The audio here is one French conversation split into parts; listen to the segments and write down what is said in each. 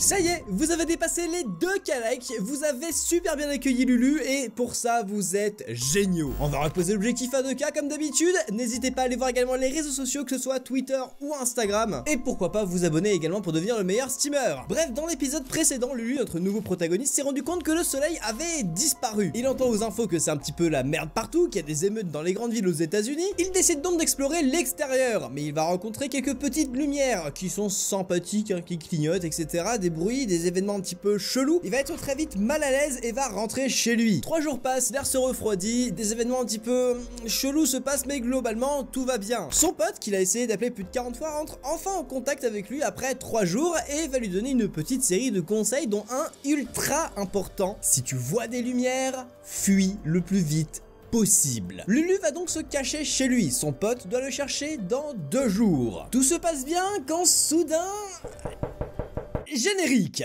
Ça y est, vous avez dépassé les 2K likes, vous avez super bien accueilli Lulu et pour ça vous êtes géniaux. On va reposer l'objectif à 2K comme d'habitude, n'hésitez pas à aller voir également les réseaux sociaux, que ce soit Twitter ou Instagram, et pourquoi pas vous abonner également pour devenir le meilleur streamer. Bref, dans l'épisode précédent, Lulu, notre nouveau protagoniste, s'est rendu compte que le soleil avait disparu. Il entend aux infos que c'est un petit peu la merde partout, qu'il y a des émeutes dans les grandes villes aux États-Unis. Il décide donc d'explorer l'extérieur, mais il va rencontrer quelques petites lumières qui sont sympathiques, hein, qui clignotent, etc. Des bruits, des événements un petit peu chelous. Il va être très vite mal à l'aise et va rentrer chez lui. 3 jours passent, l'air se refroidit, des événements un petit peu chelous se passent, mais globalement tout va bien. Son pote, qu'il a essayé d'appeler plus de 40 fois, rentre enfin en contact avec lui après 3 jours et va lui donner une petite série de conseils, dont un ultra important: si tu vois des lumières, fuis le plus vite possible. Lulu va donc se cacher chez lui, son pote doit le chercher dans 2 jours. Tout se passe bien quand soudain... Générique.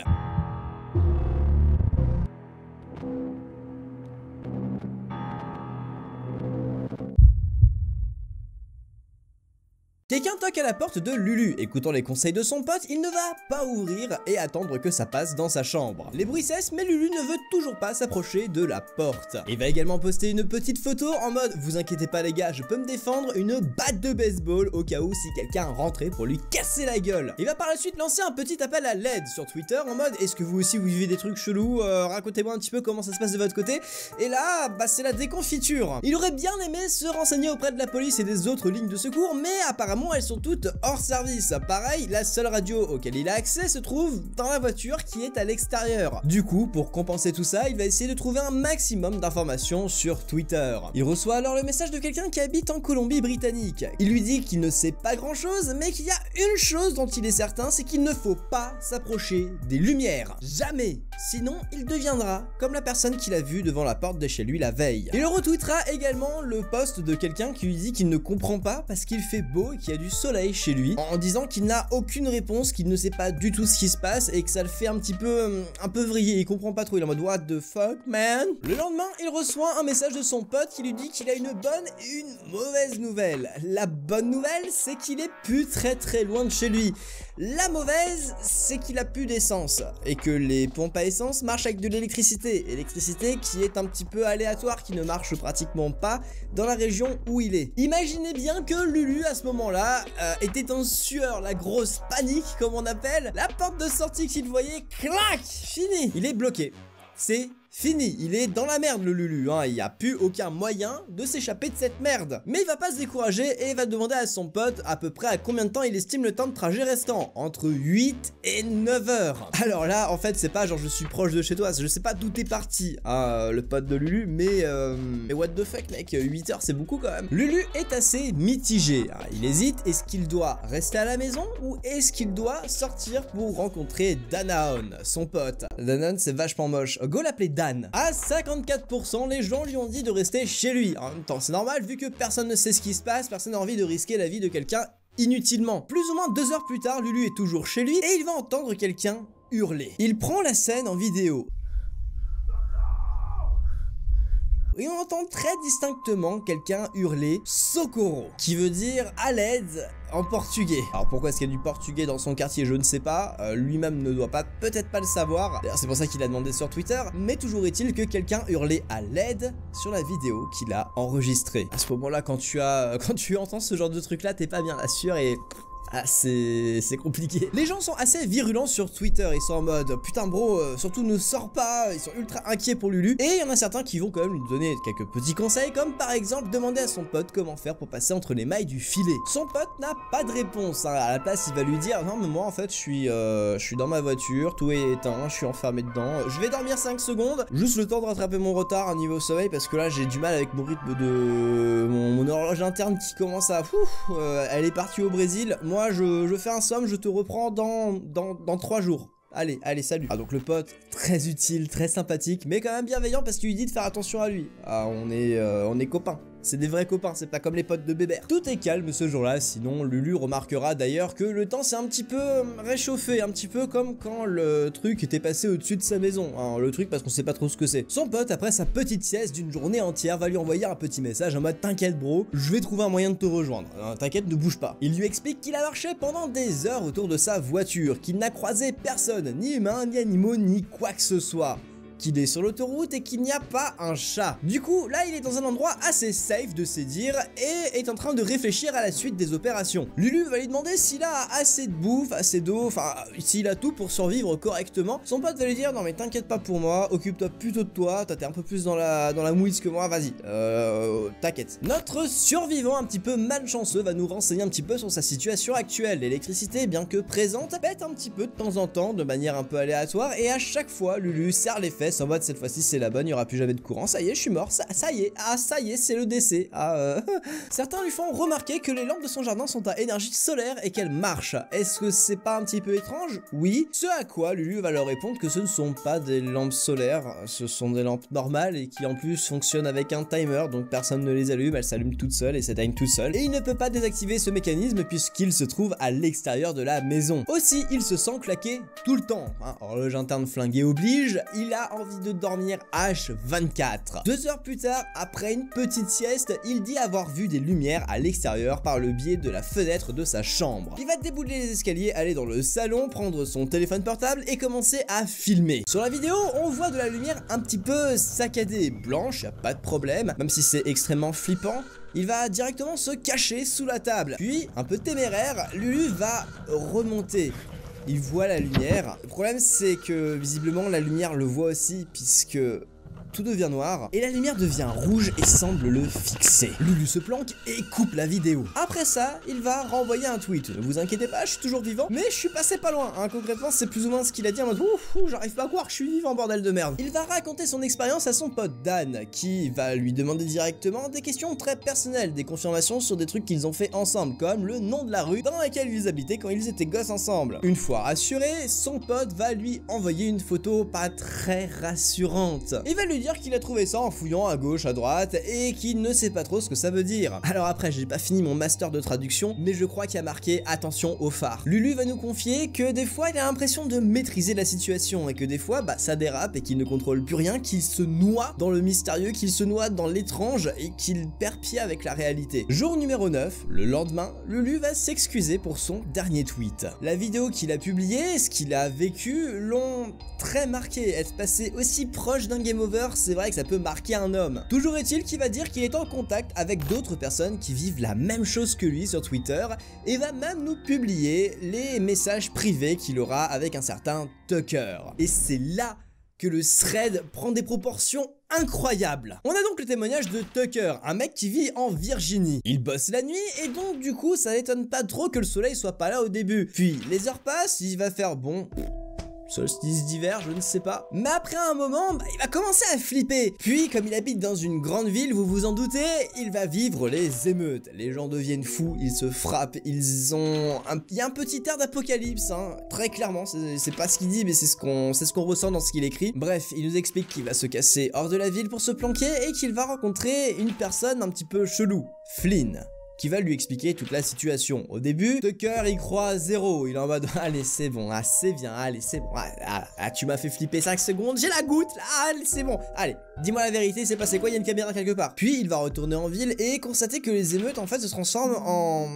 Quelqu'un toque à la porte de Lulu. Écoutant les conseils de son pote, il ne va pas ouvrir et attendre que ça passe dans sa chambre. Les bruits cessent, mais Lulu ne veut toujours pas s'approcher de la porte. Il va également poster une petite photo en mode: vous inquiétez pas les gars, je peux me défendre, une batte de baseball au cas où si quelqu'un rentrait pour lui casser la gueule. Il va par la suite lancer un petit appel à l'aide sur Twitter en mode: est-ce que vous aussi vous vivez des trucs chelous, racontez-moi un petit peu comment ça se passe de votre côté. Et là, bah c'est la déconfiture. Il aurait bien aimé se renseigner auprès de la police et des autres lignes de secours, mais apparemment elles sont toutes hors service. Pareil, la seule radio auquel il a accès se trouve dans la voiture qui est à l'extérieur. Du coup, pour compenser tout ça, il va essayer de trouver un maximum d'informations sur Twitter. Il reçoit alors le message de quelqu'un qui habite en Colombie-Britannique. Il lui dit qu'il ne sait pas grand chose, mais qu'il y a une chose dont il est certain, c'est qu'il ne faut pas s'approcher des lumières. Jamais. Sinon, il deviendra comme la personne qu'il a vue devant la porte de chez lui la veille. Il retweetera également le post de quelqu'un qui lui dit qu'il ne comprend pas parce qu'il fait beau et qu'il y a du soleil chez lui, en disant qu'il n'a aucune réponse, qu'il ne sait pas du tout ce qui se passe et que ça le fait un petit peu vriller. Il comprend pas trop, il est en mode what the fuck man. Le lendemain, il reçoit un message de son pote qui lui dit qu'il a une bonne et une mauvaise nouvelle. La bonne nouvelle, c'est qu'il est plus très loin de chez lui. La mauvaise, c'est qu'il a plus d'essence et que les pompes à essence marchent avec de l'électricité, électricité qui est un petit peu aléatoire, qui ne marche pratiquement pas dans la région où il est. Imaginez bien que Lulu à ce moment-là était en sueur, la grosse panique comme on appelle. La porte de sortie qu'il voyait, clac, fini. Il est bloqué, c'est fini, il est dans la merde le Lulu, hein. Il n'y a plus aucun moyen de s'échapper de cette merde. Mais il va pas se décourager et va demander à son pote à peu près à combien de temps il estime le temps de trajet restant. Entre 8 et 9 heures. Alors là, en fait, c'est pas genre je suis proche de chez toi, je sais pas d'où t'es parti, hein, le pote de Lulu, mais what the fuck mec, 8 heures c'est beaucoup quand même. Lulu est assez mitigé, hein. Il hésite, est-ce qu'il doit rester à la maison ou est-ce qu'il doit sortir pour rencontrer Danaon, son pote. Danaon c'est vachement moche, go l'appeler Dan. À 54%, les gens lui ont dit de rester chez lui. En même temps, c'est normal, vu que personne ne sait ce qui se passe, personne n'a envie de risquer la vie de quelqu'un inutilement. Plus ou moins 2 heures plus tard, Lulu est toujours chez lui et il va entendre quelqu'un hurler. Il prend la scène en vidéo. Et on entend très distinctement quelqu'un hurler Socorro, qui veut dire à l'aide en portugais. Alors pourquoi est-ce qu'il y a du portugais dans son quartier, je ne sais pas, lui-même ne doit pas, peut-être pas le savoir. D'ailleurs c'est pour ça qu'il a demandé sur Twitter, mais toujours est-il que quelqu'un hurlait à l'aide sur la vidéo qu'il a enregistrée. À ce moment-là, quand tu entends ce genre de truc là, t'es pas bien, la sueur et... Ah, c'est compliqué. Les gens sont assez virulents sur Twitter, ils sont en mode putain bro, surtout ne sors pas, ils sont ultra inquiets pour Lulu. Et il y en a certains qui vont quand même lui donner quelques petits conseils, comme par exemple demander à son pote comment faire pour passer entre les mailles du filet. Son pote n'a pas de réponse, hein. À la place il va lui dire non mais moi en fait je suis dans ma voiture, tout est éteint, je suis enfermé dedans, je vais dormir 5 secondes, juste le temps de rattraper mon retard au niveau sommeil, parce que là j'ai du mal avec mon rythme de... mon horloge interne qui commence à... elle est partie au Brésil. Moi, je fais un somme, je te reprends dans 3 jours. Allez, allez, salut. Ah, donc le pote, très utile, très sympathique, mais quand même bienveillant parce qu'il lui dit de faire attention à lui. Ah, on est copains. c'est des vrais copains, c'est pas comme les potes de Bébert. Tout est calme ce jour-là, sinon Lulu remarquera d'ailleurs que le temps s'est un petit peu réchauffé, un petit peu comme quand le truc était passé au-dessus de sa maison, hein, le truc parce qu'on sait pas trop ce que c'est. Son pote, après sa petite sieste d'une journée entière, va lui envoyer un petit message en mode « T'inquiète bro, je vais trouver un moyen de te rejoindre, t'inquiète, ne bouge pas ». Il lui explique qu'il a marché pendant des heures autour de sa voiture, qu'il n'a croisé personne, ni humain, ni animaux, ni quoi que ce soit. Qu'il est sur l'autoroute et qu'il n'y a pas un chat. Du coup, là, il est dans un endroit assez safe de ses dires et est en train de réfléchir à la suite des opérations. Lulu va lui demander s'il a assez de bouffe, assez d'eau, enfin, s'il a tout pour survivre correctement. Son pote va lui dire « Non mais t'inquiète pas pour moi, occupe-toi plutôt de toi, t'es un peu plus dans la mouise que moi, vas-y, t'inquiète. » Notre survivant un petit peu malchanceux va nous renseigner un petit peu sur sa situation actuelle. L'électricité, bien que présente, pète un petit peu de temps en temps, de manière un peu aléatoire, et à chaque fois, Lulu serre les fesses en mode cette fois-ci c'est la bonne, il n'y aura plus jamais de courant, ça y est je suis mort, ça y est c'est le décès, Certains lui font remarquer que les lampes de son jardin sont à énergie solaire et qu'elles marchent. Est-ce que c'est pas un petit peu étrange? Oui. Ce à quoi Lulu va leur répondre que ce ne sont pas des lampes solaires, ce sont des lampes normales et qui en plus fonctionnent avec un timer, donc personne ne les allume, elles s'allument toutes seules et s'éteignent toutes seules. Et il ne peut pas désactiver ce mécanisme puisqu'il se trouve à l'extérieur de la maison. Aussi il se sent claqué tout le temps, hein, horloge interne flinguée oblige, il a envie de dormir H24. 2 heures plus tard, après une petite sieste, il dit avoir vu des lumières à l'extérieur par le biais de la fenêtre de sa chambre. Il va débouler les escaliers, aller dans le salon, prendre son téléphone portable et commencer à filmer. Sur la vidéo, on voit de la lumière un petit peu saccadée, blanche, y a pas de problème, même si c'est extrêmement flippant. Il va directement se cacher sous la table. Puis, un peu téméraire, Lulu va remonter. Il voit la lumière. Le problème c'est que visiblement la lumière le voit aussi puisque tout devient noir et la lumière devient rouge et semble le fixer. Lulu se planque et coupe la vidéo. Après ça, il va renvoyer un tweet. Ne vous inquiétez pas, je suis toujours vivant, mais je suis passé pas loin. Hein. Concrètement, c'est plus ou moins ce qu'il a dit en mode ouf, j'arrive pas à croire que je suis vivant, bordel de merde. Il va raconter son expérience à son pote Dan, qui va lui demander directement des questions très personnelles, des confirmations sur des trucs qu'ils ont fait ensemble, comme le nom de la rue dans laquelle ils habitaient quand ils étaient gosses ensemble. Une fois rassuré, son pote va lui envoyer une photo pas très rassurante. Il va lui dire qu'il a trouvé ça en fouillant à gauche à droite et qu'il ne sait pas trop ce que ça veut dire. Alors après j'ai pas fini mon master de traduction mais je crois qu'il y a marqué attention au phare. Lulu va nous confier que des fois il a l'impression de maîtriser la situation et que des fois bah ça dérape et qu'il ne contrôle plus rien, qu'il se noie dans le mystérieux, qu'il se noie dans l'étrange et qu'il perd pied avec la réalité. Jour numéro 9, le lendemain, Lulu va s'excuser pour son dernier tweet. La vidéo qu'il a publiée, ce qu'il a vécu l'ont très marqué. Être passé aussi proche d'un game over, c'est vrai que ça peut marquer un homme. Toujours est-il qu'il va dire qu'il est en contact avec d'autres personnes qui vivent la même chose que lui sur Twitter et va même nous publier les messages privés qu'il aura avec un certain Tucker. Et c'est là que le thread prend des proportions incroyables. On a donc le témoignage de Tucker, un mec qui vit en Virginie. Il bosse la nuit et donc du coup ça n'étonne pas trop que le soleil soit pas là au début. Puis les heures passent, il va faire bon... solstice d'hiver, je ne sais pas. Mais après un moment, bah, il va commencer à flipper. Puis, comme il habite dans une grande ville, vous vous en doutez, il va vivre les émeutes. Les gens deviennent fous, ils se frappent, il y a un petit air d'apocalypse, hein. Très clairement, c'est pas ce qu'il dit, mais c'est ce qu'on ressent dans ce qu'il écrit. Bref, il nous explique qu'il va se casser hors de la ville pour se planquer et qu'il va rencontrer une personne un petit peu chelou, Flynn, qui va lui expliquer toute la situation. Au début, Tucker il croit à zéro, il est en mode allez c'est bon, assez bien, allez c'est bon, tu m'as fait flipper 5 secondes, j'ai la goutte, allez c'est bon, allez dis-moi la vérité, c'est passé quoi, il y a une caméra quelque part. Puis il va retourner en ville et constater que les émeutes en fait se transforment en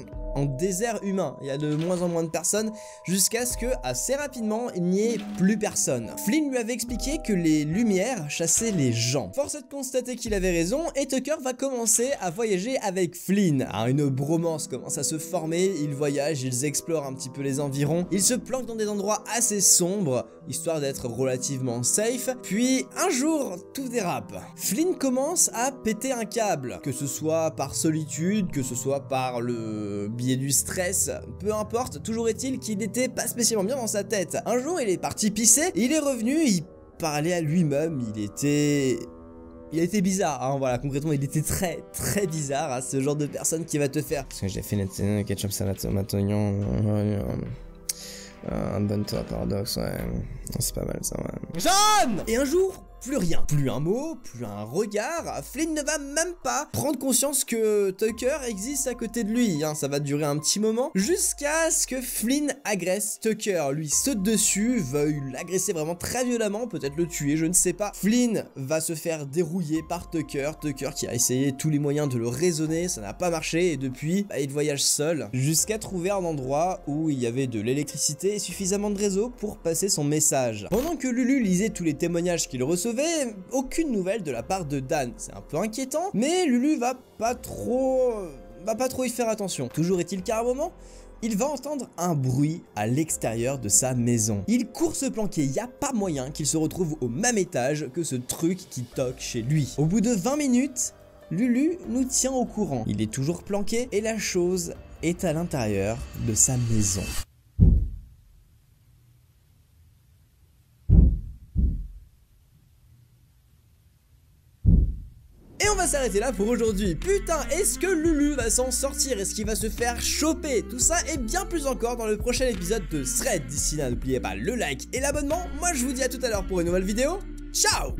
désert humain, il y a de moins en moins de personnes jusqu'à ce que assez rapidement il n'y ait plus personne. Flynn lui avait expliqué que les lumières chassaient les gens. Force est de constater qu'il avait raison et Tucker va commencer à voyager avec Flynn. Une bromance commence à se former, ils voyagent, ils explorent un petit peu les environs, ils se planquent dans des endroits assez sombres, histoire d'être relativement safe, puis un jour, tout dérape. Flynn commence à péter un câble, que ce soit par solitude, que ce soit par le biais du stress, peu importe, toujours est-il qu'il n'était pas spécialement bien dans sa tête. Un jour, il est parti pisser, il est revenu, il parlait à lui-même, Il était bizarre, hein, voilà, concrètement il était très très bizarre, hein, ce genre de personne qui va te faire parce que j'ai fait le ketchup salade tomate oignon, un bon paradoxe, ouais, c'est pas mal ça, ouais. John! Et un jour, plus rien. Plus un mot, plus un regard. Flynn ne va même pas prendre conscience que Tucker existe à côté de lui. Hein, ça va durer un petit moment jusqu'à ce que Flynn agresse Tucker. Lui saute dessus, veuille l'agresser vraiment très violemment, peut-être le tuer, je ne sais pas. Flynn va se faire dérouiller par Tucker. Tucker qui a essayé tous les moyens de le raisonner, ça n'a pas marché. Et depuis, bah, il voyage seul jusqu'à trouver un endroit où il y avait de l'électricité et suffisamment de réseau pour passer son message. Pendant que Lulu lisait tous les témoignages qu'il recevait, aucune nouvelle de la part de Dan. C'est un peu inquiétant, mais Lulu va pas trop y faire attention. Toujours est-il qu'à un moment, il va entendre un bruit à l'extérieur de sa maison. Il court se planquer, il n'y a pas moyen qu'il se retrouve au même étage que ce truc qui toque chez lui. Au bout de 20 minutes, Lulu nous tient au courant. Il est toujours planqué et la chose est à l'intérieur de sa maison. Et on va s'arrêter là pour aujourd'hui. Putain, est-ce que Lulu va s'en sortir? Est-ce qu'il va se faire choper? Tout ça et bien plus encore dans le prochain épisode de Thread. D'ici là, n'oubliez pas le like et l'abonnement. Moi, je vous dis à tout à l'heure pour une nouvelle vidéo. Ciao!